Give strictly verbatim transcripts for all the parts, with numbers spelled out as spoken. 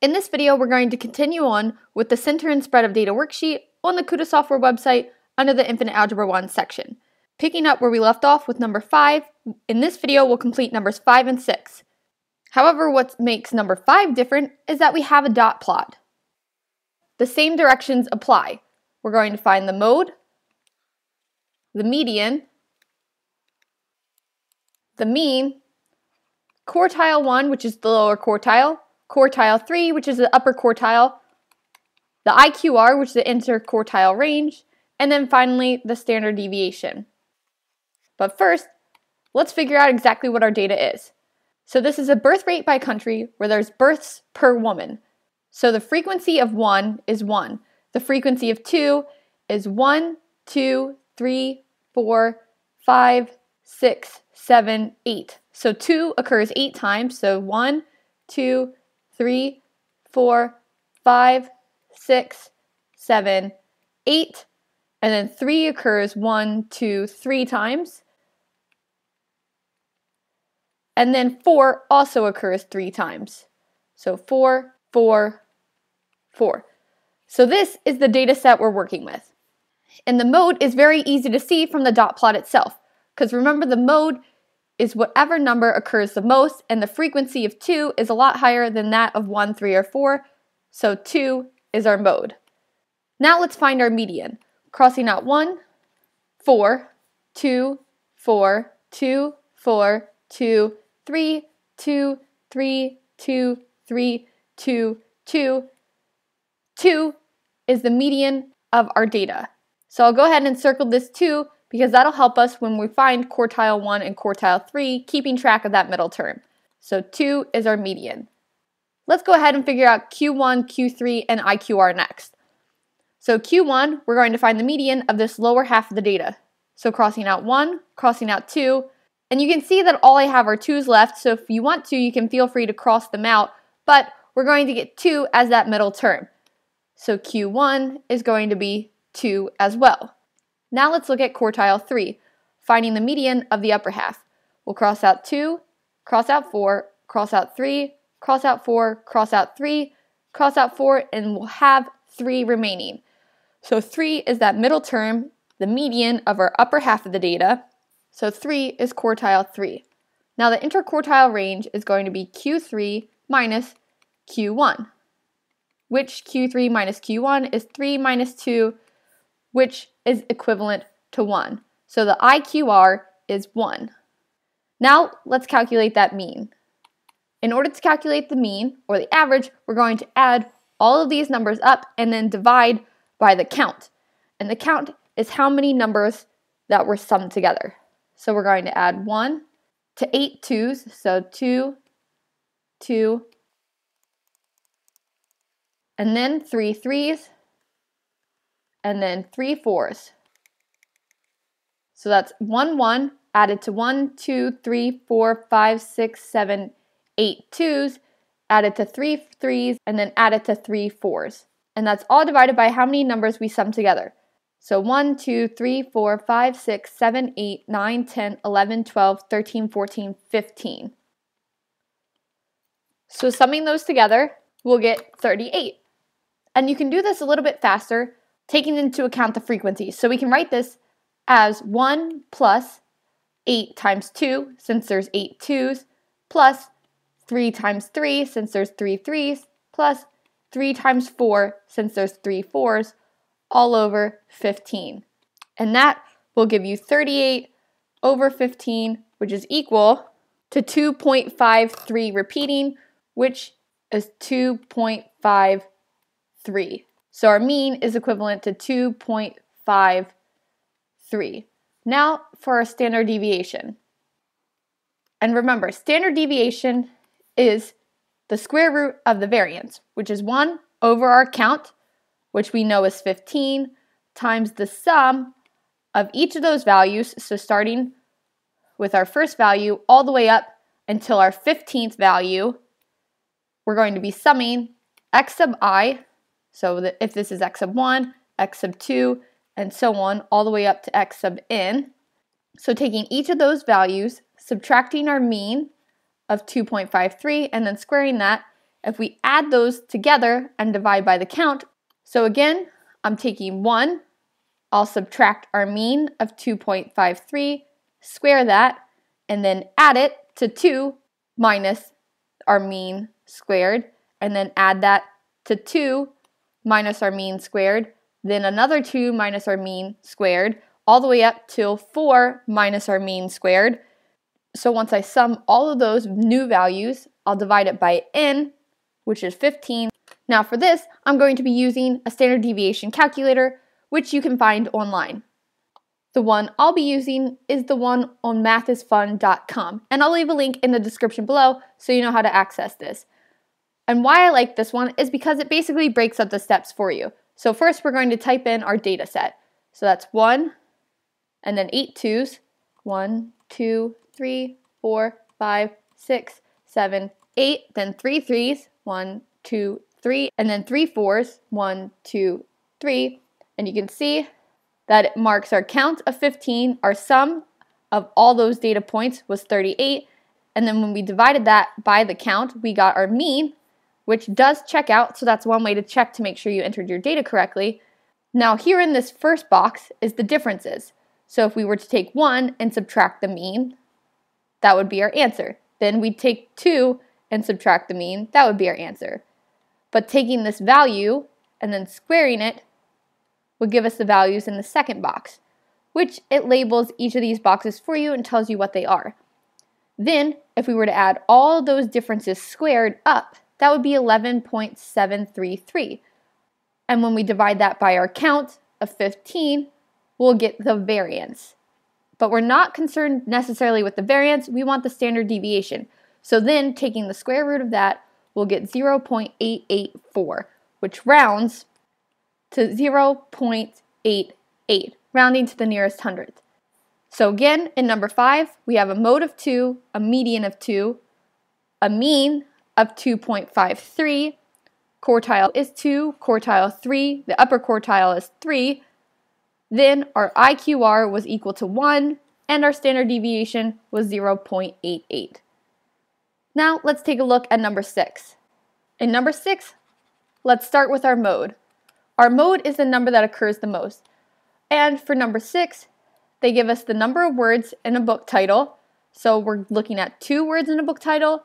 In this video, we're going to continue on with the Center and Spread of Data worksheet on the Kuta Software website under the Infinite Algebra one section. Picking up where we left off with number five, in this video we'll complete numbers five and six. However, what makes number five different is that we have a dot plot. The same directions apply. We're going to find the mode, the median, the mean, quartile one, which is the lower quartile, quartile three, which is the upper quartile, the I Q R, which is the interquartile range, and then finally the standard deviation. But first, let's figure out exactly what our data is. So this is a birth rate by country where there's births per woman. So the frequency of one is one. The frequency of two is one, two, three, four, five, six, seven, eight. So two occurs eight times. So one, two, three, four, five, six, seven, eight. And then three occurs one, two, three times. And then four also occurs three times. So four, four, four. So this is the data set we're working with. And the mode is very easy to see from the dot plot itself, because remember the mode is whatever number occurs the most, and the frequency of two is a lot higher than that of one, three, or four. So two is our mode. Now let's find our median. Crossing out one, four, two, four, two, four, two, three, two, three, two, three, two, two, two is the median of our data. So I'll go ahead and circle this two because that'll help us when we find quartile one and quartile three, keeping track of that middle term. So two is our median. Let's go ahead and figure out Q one, Q three, and I Q R next. So Q one, we're going to find the median of this lower half of the data. So crossing out one, crossing out two, and you can see that all I have are twos left, so if you want to, you can feel free to cross them out, but we're going to get two as that middle term. So Q one is going to be two as well. Now let's look at quartile three, finding the median of the upper half. We'll cross out two, cross out four, cross out three, cross out four, cross out three, cross out four, and we'll have three remaining. So three is that middle term, the median of our upper half of the data. So three is quartile three. Now the interquartile range is going to be Q three minus Q one, which Q three minus Q one is three minus two, which is equivalent to one. So the I Q R is one. Now let's calculate that mean. In order to calculate the mean, or the average, we're going to add all of these numbers up and then divide by the count. And the count is how many numbers that were summed together. So we're going to add one to eight twos, so two, two, and then three threes, and then three fours. So that's one one added to one, two, three, four, five, six, seven, eight twos, added to three threes, and then added to three fours. And that's all divided by how many numbers we sum together. So one, two, three, four, five, six, seven, eight, nine, ten, eleven, twelve, thirteen, fourteen, fifteen. So summing those together, we'll get thirty-eight. And you can do this a little bit faster, taking into account the frequency. So we can write this as one plus eight times two, since there's eight twos, plus three times three, since there's three threes, plus three times four, since there's three fours, all over fifteen. And that will give you thirty-eight over fifteen, which is equal to two point five three repeating, which is two point five three. So our mean is equivalent to two point five three. Now for our standard deviation. And remember, standard deviation is the square root of the variance, which is one over our count, which we know is fifteen, times the sum of each of those values, so starting with our first value all the way up until our fifteenth value, we're going to be summing x sub I, so that if this is x sub one, x sub two, and so on, all the way up to x sub n. So taking each of those values, subtracting our mean of two point five three, and then squaring that, If we add those together and divide by the count, so again, I'm taking one, I'll subtract our mean of two point five three, square that, and then add it to two minus our mean squared, and then add that to two minus our mean squared, then another two minus our mean squared, all the way up till four minus our mean squared. So once I sum all of those new values, I'll divide it by n, which is fifteen. Now for this, I'm going to be using a standard deviation calculator, which you can find online. The one I'll be using is the one on math is fun dot com, and I'll leave a link in the description below so you know how to access this. And why I like this one is because it basically breaks up the steps for you. So first we're going to type in our data set. So that's one, and then eight twos, one, two, three, four, five, six, seven, eight, then three threes, one, two, three, and then three fours, one, two, three, and you can see that it marks our count of fifteen, our sum of all those data points was thirty-eight, and then when we divided that by the count, we got our mean, which does check out, so that's one way to check to make sure you entered your data correctly. Now here in this first box is the differences. So if we were to take one and subtract the mean, that would be our answer. Then we'd take two and subtract the mean, that would be our answer. But taking this value and then squaring it would give us the values in the second box, which it labels each of these boxes for you and tells you what they are. Then, if we were to add all those differences squared up, that would be eleven point seven three three. And when we divide that by our count of fifteen, we'll get the variance. But we're not concerned necessarily with the variance, we want the standard deviation. So then taking the square root of that, we'll get zero point eight eight four, which rounds to zero point eight eight, rounding to the nearest hundredth. So again, in number five, we have a mode of two, a median of two, a mean of two point five three, quartile is two, quartile three, the upper quartile is three, then our I Q R was equal to one, and our standard deviation was zero point eight eight. Now let's take a look at number six. In number six, let's start with our mode. Our mode is the number that occurs the most. And for number six, they give us the number of words in a book title. So we're looking at two words in a book title,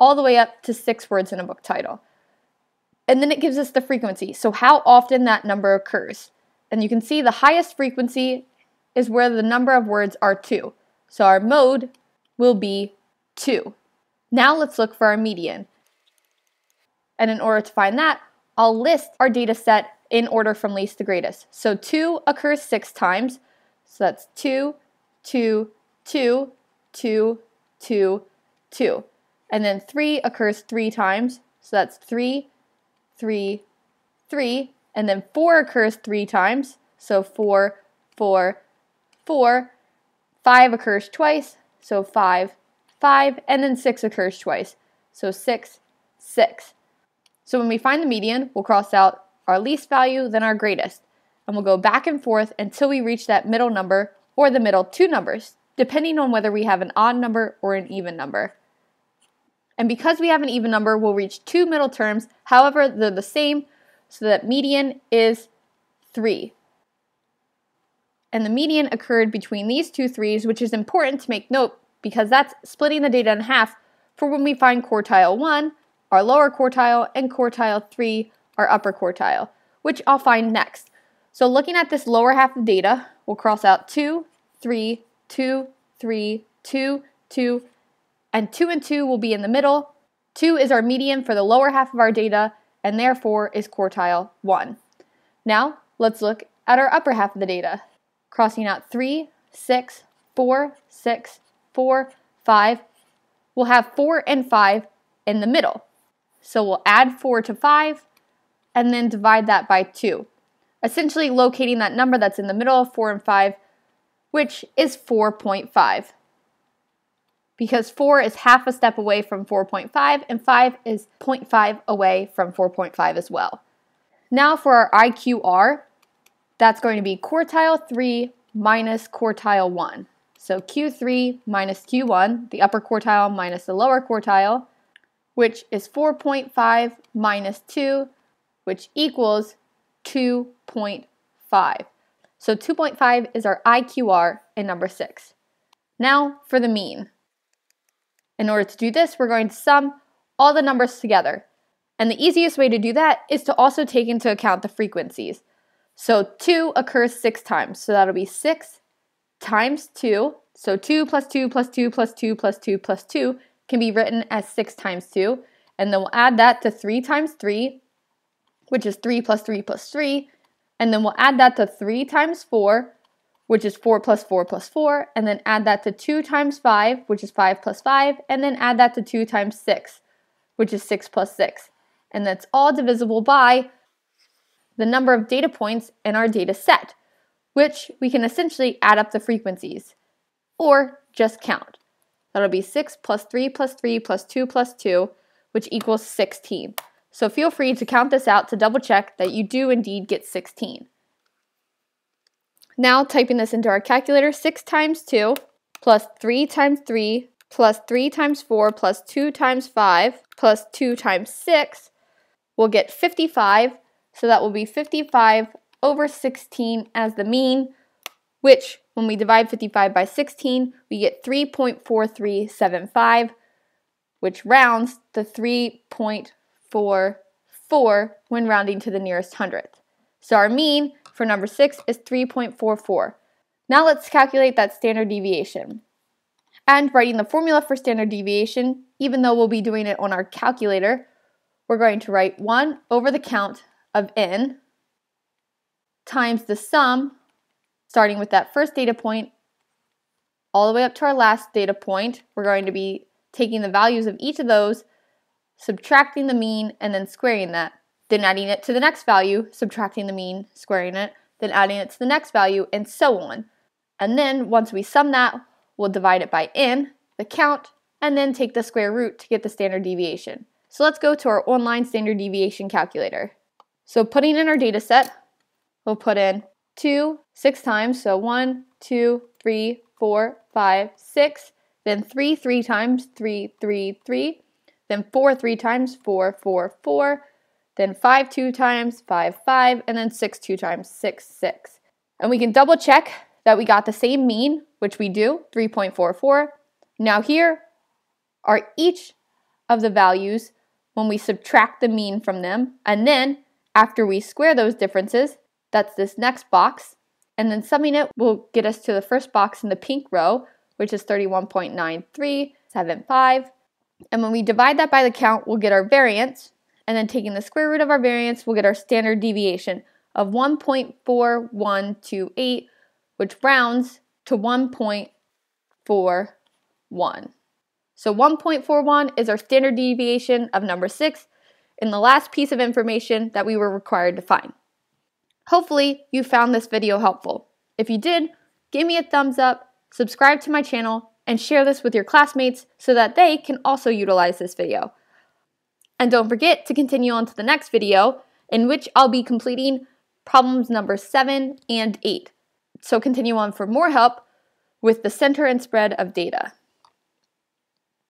all the way up to six words in a book title. And then it gives us the frequency, so how often that number occurs. And you can see the highest frequency is where the number of words are two. So our mode will be two. Now let's look for our median. And in order to find that, I'll list our data set in order from least to greatest. So two occurs six times, so that's two, two, two, two, two, two. And then three occurs three times, so that's three, three, three. And then four occurs three times, so four, four, four. five occurs twice, so five, five. And then six occurs twice, so six, six. So when we find the median, we'll cross out our least value, then our greatest. And we'll go back and forth until we reach that middle number or the middle two numbers, depending on whether we have an odd number or an even number. And because we have an even number, we'll reach two middle terms. However, they're the same, so that median is three. And the median occurred between these two threes, which is important to make note because that's splitting the data in half for when we find quartile one, our lower quartile, and quartile three, our upper quartile, which I'll find next. So looking at this lower half of data, we'll cross out two, three, two, three, two, two, and two and two will be in the middle. two is our median for the lower half of our data, and therefore is quartile one. Now let's look at our upper half of the data, crossing out three, six, four, six, four, five. We'll have four and five in the middle. So we'll add four to five and then divide that by two, essentially locating that number that's in the middle of four and five, which is four point five, because four is half a step away from four point five and five is zero point five away from four point five as well. Now for our I Q R, that's going to be quartile three minus quartile one. So Q three minus Q one, the upper quartile minus the lower quartile, which is four point five minus two, which equals two point five. So two point five is our I Q R in number six. Now for the mean. In order to do this, we're going to sum all the numbers together. And the easiest way to do that is to also take into account the frequencies. So two occurs six times, so that'll be six times two. So two plus two plus two plus two plus two plus two can be written as six times two. And then we'll add that to three times three, which is three plus three plus three. And then we'll add that to three times four, which is four plus four plus four. And then add that to two times five, which is five plus five. And then add that to two times six, which is six plus six. And that's all divisible by the number of data points in our data set, which we can essentially add up the frequencies, or just count. That'll be six plus three plus three plus two plus two, which equals sixteen. So feel free to count this out to double check that you do indeed get sixteen. Now typing this into our calculator, six times two plus three times three plus three times four plus two times five plus two times six, we'll get fifty-five, so that will be fifty-five over sixteen as the mean, which when we divide fifty-five by sixteen, we get three point four three seven five, which rounds to three point four four when rounding to the nearest hundredth. So our mean for number six is three point four four. Now let's calculate that standard deviation. And writing the formula for standard deviation, even though we'll be doing it on our calculator, we're going to write one over the count of n times the sum, starting with that first data point all the way up to our last data point. We're going to be taking the values of each of those, subtracting the mean, and then squaring that, then adding it to the next value, subtracting the mean, squaring it, then adding it to the next value, and so on. And then once we sum that, we'll divide it by n, the count, and then take the square root to get the standard deviation. So let's go to our online standard deviation calculator. So putting in our data set, we'll put in two, six times, so one, two, three, four, five, six, then three, three times, three, three, three, then four, three times, four, four, four, then five, two times, five, five, and then six, two times, six, six. And we can double check that we got the same mean, which we do, three point four four. Now here are each of the values when we subtract the mean from them, and then after we square those differences, that's this next box, and then summing it will get us to the first box in the pink row, which is thirty-one point nine three seven five, and when we divide that by the count, we'll get our variance, and then taking the square root of our variance, we'll get our standard deviation of one point four one two eight, which rounds to one point four one. So one point four one is our standard deviation of number six, and the last piece of information that we were required to find. Hopefully you found this video helpful. If you did, give me a thumbs up, subscribe to my channel, and share this with your classmates so that they can also utilize this video. And don't forget to continue on to the next video, in which I'll be completing problems number seven and eight. So continue on for more help with the center and spread of data.